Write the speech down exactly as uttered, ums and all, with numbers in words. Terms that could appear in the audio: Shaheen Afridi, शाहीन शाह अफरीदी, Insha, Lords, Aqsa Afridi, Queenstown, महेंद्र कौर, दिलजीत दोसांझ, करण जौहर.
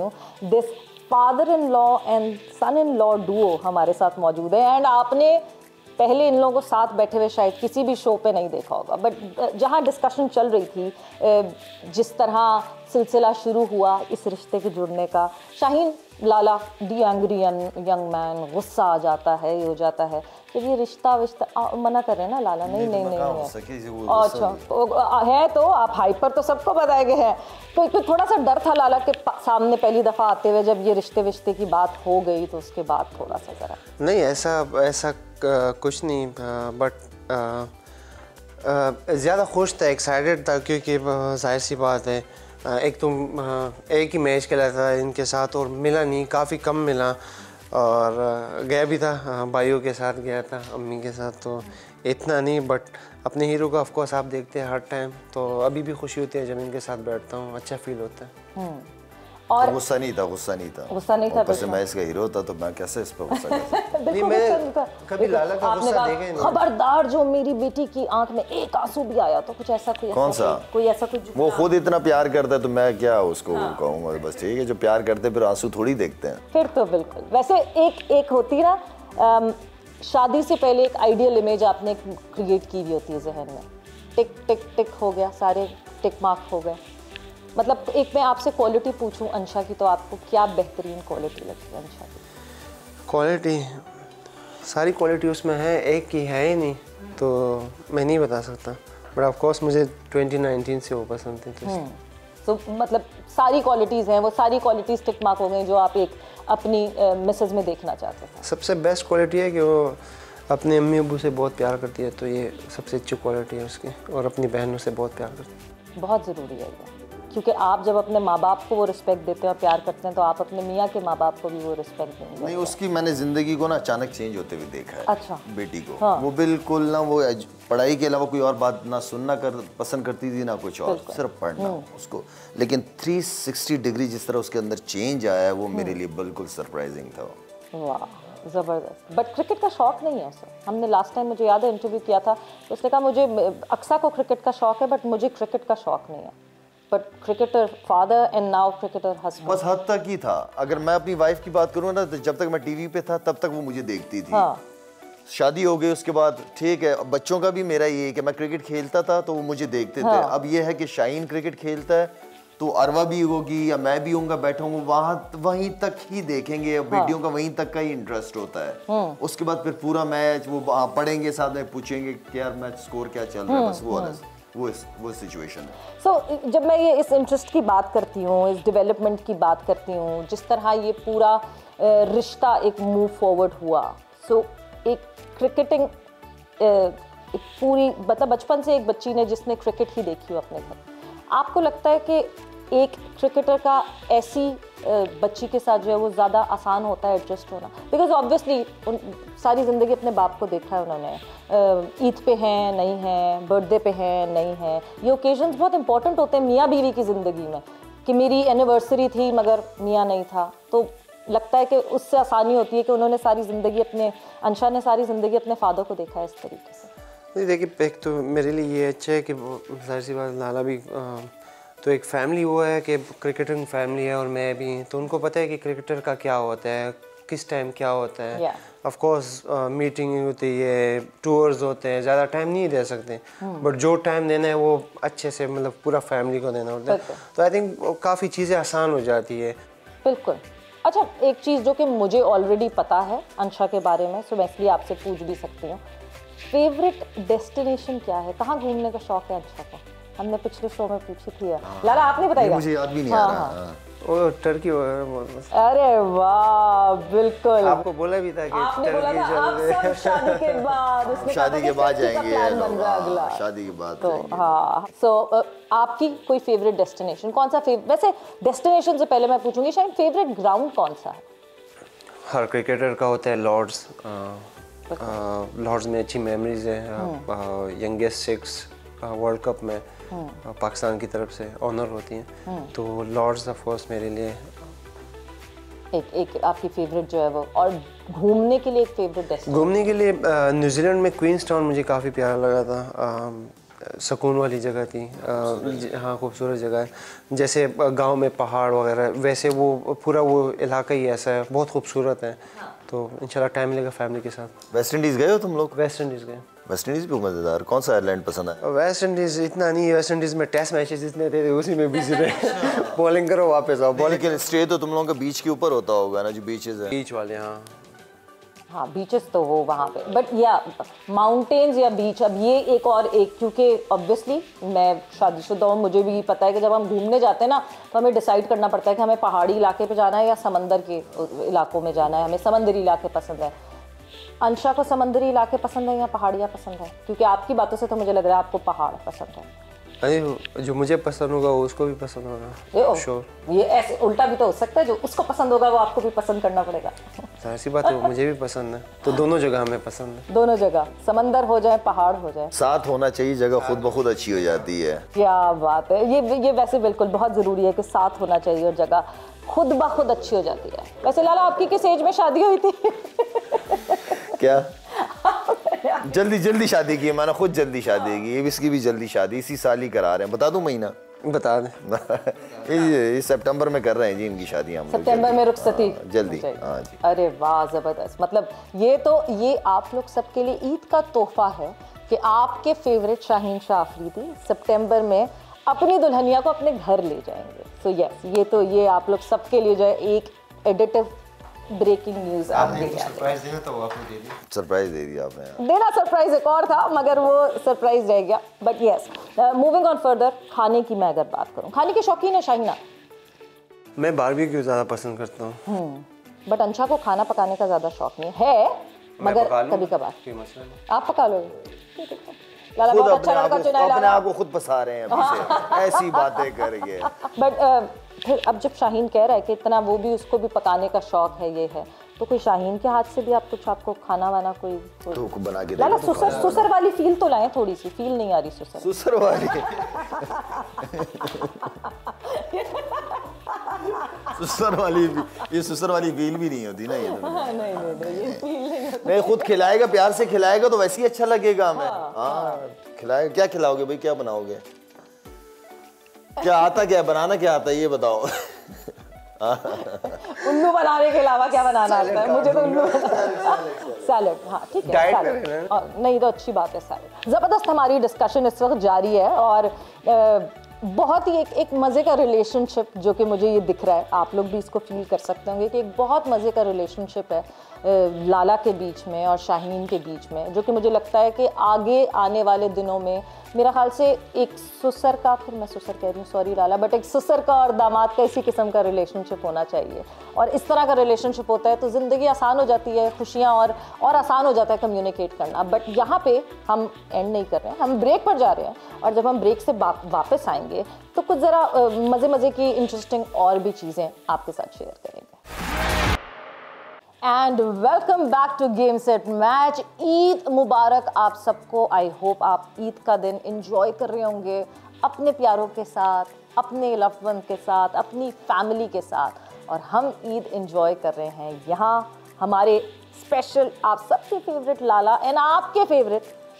This father in law and son in law duo हमारे साथ मौजूद है एंड आपने पहले इन लोगों को साथ बैठे हुए शायद किसी भी शो पे नहीं देखा होगा, बट जहाँ डिस्कशन चल रही थी जिस तरह सिलसिला शुरू हुआ इस रिश्ते के जुड़ने का, Shaheen Lala the angry young man, गुस्सा आ जाता है, ये हो जाता है, फिर ये रिश्ता विश्ता मना कर रहे हैं ना लाला, नहीं नहीं नहीं, नहीं है, अच्छा है तो आप हाइपर तो सबको बताए गए हैं, तो एक थोड़ा सा डर था लाला के सामने पहली दफ़ा आते हुए जब ये रिश्ते विश्ते की बात हो गई तो उसके बाद थोड़ा सा जरा नहीं ऐसा ऐसा कुछ नहीं, बट ज़्यादा खुश था, एक्साइटेड था, क्योंकि जाहिर सी बात है एक तो एक ही मैच खेला था इनके साथ और मिला नहीं, काफ़ी कम मिला, और गया भी था भाइयों के साथ, गया था अम्मी के साथ, तो इतना नहीं, बट अपने हीरो को ऑफकोर्स आप देखते हैं हर टाइम, तो अभी भी खुशी होती है जब इनके साथ बैठता हूँ, अच्छा फील होता है। और तो गुस्सा नहीं था, गुस्सा नहीं था, गुस्सा नहीं था, बस मैं इसका हीरो था तो मैं कैसे इस पर गुस्सा कर नहीं, मैं कभी लाला का गुस्सा देखा ही नहीं। खबरदार जो मेरी बेटी की आंख में एक आंसू भी आया तो कुछ ऐसा कोई कौन सा कोई ऐसा कुछ, वो खुद इतना प्यार करता है तो मैं क्या उसको कहूँगा, बस ठीक है जो प्यार करते फिर आंसू थोड़ी देखते हैं फिर, तो बिल्कुल वैसे एक एक होती ना शादी से पहले एक आइडियल इमेज आपने क्रिएट की हुई होती है जहन में, टिक टिक टिक हो गया, सारे टिक मार्क हो गए, मतलब एक मैं आपसे क्वालिटी पूछूं अंशा की तो आपको क्या बेहतरीन क्वालिटी लगती है अंशा की? क्वालिटी सारी क्वालिटी उसमें है, एक की है ही नहीं तो मैं नहीं बता सकता, बट ऑफ कोर्स मुझे ट्वेंटी नाइनटीन से वो पसंद थी तो so, मतलब सारी क्वालिटीज़ हैं, वो सारी क्वालिटीज़ टिक मार्क हो गई जो आप एक अपनी मिसेज में देखना चाहते थे। सबसे बेस्ट क्वालिटी है कि वो अपने अम्मी अबू से बहुत प्यार करती है, तो ये सबसे अच्छी क्वालिटी है उसकी, और अपनी बहनों से बहुत प्यार करती है, बहुत ज़रूरी है ये, क्योंकि आप जब अपने माँ बाप को वो रिस्पेक्ट देते हैं और प्यार करते हैं तो आप अपने मियाँ के माँ बाप को भी वो रिस्पेक्ट देंगे। नहीं, उसकी मैंने ज़िंदगी को ना अचानक चेंज होते हुए देखा है। अच्छा। बेटी को हाँ। वो बिल्कुल ना वो पढ़ाई के अलावा कोई और बात ना सुनना कर पसंद करती थी ना कुछ और, सिर्फ पढ़ना उसको, लेकिन थ्री सिक्सटी डिग्री जिस तरह उसके अंदर चेंज आया है वो मेरे लिए बिल्कुल सरप्राइजिंग था। वाह ज़बरदस्त। बट क्रिकेट का शौक़ नहीं है उसे, हमने लास्ट टाइम मुझे याद है इंटरव्यू किया था, उसने कहा मुझे अक्सा को क्रिकेट का शौक़ है बट मुझे क्रिकेट का शौक़ नहीं है, but cricketer father and now cricketer husband. बस हद तक ही था, अगर मैं अपनी वाइफ की बात करूँ ना तो जब तक मैं टीवी पे था तब तक वो मुझे देखती थी। हाँ। शादी हो गई उसके बाद ठीक है, बच्चों का भी मेरा ये है कि मैं क्रिकेट खेलता था तो वो मुझे देखते हाँ। थे, अब ये है कि शाहीन क्रिकेट खेलता है तो अरवा भी होगी या मैं भी होऊंगा बैठाऊंगा वहाँ, वहीं तक ही देखेंगे बेटियों हाँ। का वहीं तक का ही इंटरेस्ट होता है। हाँ। उसके बाद फिर पूरा मैच वो पढ़ेंगे, साथ में पूछेंगे कि यार मैच स्कोर क्या चल रहा है, बस वो अलग वो वो सिचुएशन है। सो so, जब मैं ये इस इंटरेस्ट की बात करती हूँ, इस डेवलपमेंट की बात करती हूँ, जिस तरह ये पूरा रिश्ता एक मूव फॉरवर्ड हुआ, सो so, एक क्रिकेटिंग एक पूरी मतलब बचपन से एक बच्ची ने जिसने क्रिकेट ही देखी हो अपने घर, आपको लगता है कि एक क्रिकेटर का ऐसी बच्ची के साथ जो है वो ज़्यादा आसान होता है एडजस्ट होना, बिकॉज ऑब्वियसली सारी ज़िंदगी अपने बाप को देखा है उन्होंने, ईद पे हैं नहीं हैं, बर्थडे पे हैं नहीं हैं, ये ओकेजन्स बहुत इंपॉर्टेंट होते हैं मियाँ बीवी की ज़िंदगी में, कि मेरी एनिवर्सरी थी मगर मियाँ नहीं था, तो लगता है कि उससे आसानी होती है कि उन्होंने सारी ज़िंदगी अपने अंशा ने सारी ज़िंदगी अपने फादर को देखा है इस तरीके से। नहीं देखिए, एक तो मेरे लिए ये अच्छा है कि जाहिर सी बात लाला भी तो एक फैमिली वो है कि क्रिकेटिंग फैमिली है और मैं भी, तो उनको पता है कि क्रिकेटर का क्या होता है, किस टाइम क्या होता है। ऑफ कोर्स मीटिंग होती है, टूर्स होते हैं, ज़्यादा टाइम नहीं दे सकते, बट जो टाइम देना है वो अच्छे से मतलब पूरा फैमिली को देना होता है, तो आई थिंक काफ़ी चीज़ें आसान हो जाती है। बिल्कुल। अच्छा, एक चीज़ जो कि मुझे ऑलरेडी पता है अंशा के बारे में, सो मैं इसलिए आपसे पूछ भी सकती हूँ, फेवरेट डेस्टिनेशन क्या है, कहाँ घूमने का शौक है अंशा का? हमने पिछले शो में पूछी थी लाला, आपने बताइए, मुझे याद भी नहीं आ रहा। ओ टर्की वगैरह। अरे वाह, बिल्कुल आपको बोला भी था कि आपने बोला था आप सब शादी के बाद, उसने शादी के बाद जाएंगे, शादी के बाद तो हाँ। सो आपकी कोई फेवरेट डेस्टिनेशन कौन सा? वैसे डेस्टिनेशन से पहले मैं पूछूंगी शायद फेवरेट ग्राउंड कौन सा है? हर क्रिकेटर का होता है लॉर्ड्स, लॉर्ड्स में अच्छी मेमोरीज है, यंगेस्ट सिक्स वर्ल्ड कप में पाकिस्तान की तरफ से ऑनर होती हैं, तो लॉर्ड्स ऑफ कोर्स मेरे लिए एक एक आपकी फेवरेट जो है वो। और घूमने के लिए एक फेवरेट डेस्टिनेशन? घूमने के लिए न्यूजीलैंड में क्वींसटाउन मुझे काफ़ी प्यारा लगा था, सुकून वाली जगह थी। आ, हाँ, खूबसूरत जगह है, जैसे गांव में पहाड़ वगैरह, वैसे वो पूरा वो इलाका ही ऐसा है, बहुत खूबसूरत है। तो इंशाल्लाह टाइम मिलेगा फैमिली के साथ। वेस्ट इंडीज़ गए हो तुम लोग? वेस्ट इंडीज़ गए। वेस्ट इंडीज़ भी मज़ेदार। कौन सा आयरलैंड पसंद है? वेस्ट इंडीज़ इतना नहीं, वेस्ट इंडीज़ में टेस्ट मैचेस इतने थे, उसी में बिजी रहे। बॉलिंग करो वापस आओ। बॉलिंग के स्टे तो तुम लोगों का बीच के ऊपर होता होगा ना, जो बीचेस है? बीच वाले, हाँ हाँ बीचेस तो हो वहाँ पे, बट या माउंटेन्स या बीच। अब ये एक और एक, क्योंकि ऑब्वियसली मैं शादीशुदा हूँ, मुझे भी पता है कि जब हम घूमने जाते हैं ना तो हमें डिसाइड करना पड़ता है कि हमें पहाड़ी इलाके पे जाना है या समंदर के इलाकों में जाना है। हमें समंदरी इलाके पसंद है। अंशा को समंदरी इलाके पसंद है या पहाड़ियाँ पसंद है? क्योंकि आपकी बातों से तो मुझे लग रहा है आपको पहाड़ पसंद है। अरे जो मुझे पसंद होगा वो उसको भी पसंद होगा। श्योर, ये ऐसे उल्टा भी तो हो सकता है, जो उसको पसंद होगा वो आपको भी पसंद करना पड़ेगा। ऐसी बात है, वो मुझे भी पसंद है, तो दोनों जगह हमें पसंद है। दोनों जगह, समंदर हो जाए पहाड़ हो जाए, साथ होना चाहिए, जगह खुद ब खुद अच्छी हो जाती है। क्या बात है, ये ये वैसे बिल्कुल बहुत ज़रूरी है कि साथ होना चाहिए और जगह खुद ब खुद अच्छी हो जाती है। वैसे लाला, आपकी किस एज में शादी हुई थी? क्या जल्दी जल्दी शादी की है, मैंने खुद जल्दी शादी की, इसकी भी जल्दी शादी, इसी साल ही करा रहे हैं। बता दूँ महीना? बता दें। इस सितंबर में कर रहे हैं जी इनकी शादी, हम सितंबर में रुखसती जल्दी। हाँ जी, अरे वाह ज़बरदस्त। मतलब ये तो ये आप लोग सबके लिए ईद का तोहफा है कि आपके फेवरेट शाहीन शाह अफरीदी सितंबर में अपनी दुल्हनिया को अपने घर ले जाएंगे। सो so, यस yes, ये तो ये आप लोग सबके लिए जो है एक एडिटिव ब्रेकिंग न्यूज आपने सरप्राइज दिया, तो आपने दे दिया सरप्राइज दे दिया आपने। देना सरप्राइज एक और था, मगर वो सरप्राइज रह गया। But yes, moving on further, खाने की मैं अगर बात करूँ, खाने के शौकीन है शाहिना? मैं बारबेक्यू ज़्यादा पसंद करता हूँ, बट अंशा को खाना पकाने का ज़्यादा शौक नहीं है, मगर कभी कभार आप पका लोगे। खुद अपने आप को खुद बसा रहे हैं अभी से, ऐसी बातें कर रही है। बट फिर अब जब शाहीन कह रहा है कि इतना वो भी, उसको भी पकाने का शौक है, ये है, तो कोई शाहीन के हाथ से भी आप कुछ, आपको खाना वाना कोई तो बना के लाला, सुसर सुसर वाली फील तो लाएं, थोड़ी सी फील नहीं आ रही सुसर सुसर वाली। सुसर वाली ये सुसर वाली फील भी नहीं होती ना, ये तो नहीं नहीं नहीं नहीं, खुद खिलाएगा, प्यार से खिलाएगा तो वैसे ही अच्छा लगेगा हमें। हाँ खिलाएगा। क्या खिलाओगे भाई, क्या बनाओगे, क्या आता, क्या बनाना, क्या आता है ये बताओ। उल्लू बनाने के अलावा क्या बनाना आता है? मुझे तो उल्लू सैलेड। हाँ ठीक है, सैलेड नहीं तो अच्छी बात है। सैलेड। ज़बरदस्त हमारी डिस्कशन इस वक्त जारी है और बहुत ही एक एक मज़े का रिलेशनशिप, जो कि मुझे ये दिख रहा है आप लोग भी इसको फील कर सकते होंगे कि एक बहुत मज़े का रिलेशनशिप है लाला के बीच में और शाहीन के बीच में, जो कि मुझे लगता है कि आगे आने वाले दिनों में मेरा ख्याल से एक सुसर का, फिर मैं सुसर कह रही हूँ सॉरी लाला, बट एक सुसर का और दामाद का इसी किस्म का रिलेशनशिप होना चाहिए। और इस तरह का रिलेशनशिप होता है तो ज़िंदगी आसान हो जाती है, खुशियाँ और और आसान हो जाता है कम्युनिकेट करना। बट यहाँ पे हम एंड नहीं कर रहे हैं, हम ब्रेक पर जा रहे हैं और जब हम ब्रेक से वापस आएंगे तो कुछ ज़रा मज़े मज़े की इंटरेस्टिंग और भी चीज़ें आपके साथ शेयर करेंगे। And welcome back to game set match. Eid मुबारक आप सबको। आई होप आप ईद का दिन इंजॉय कर रहे होंगे अपने प्यारों के साथ, अपने लव्ड वन के साथ, अपनी फैमिली के साथ। और हम ईद इंजॉय कर रहे हैं यहाँ हमारे स्पेशल आप सबके फेवरेट लाला एंड आपके फेवरेट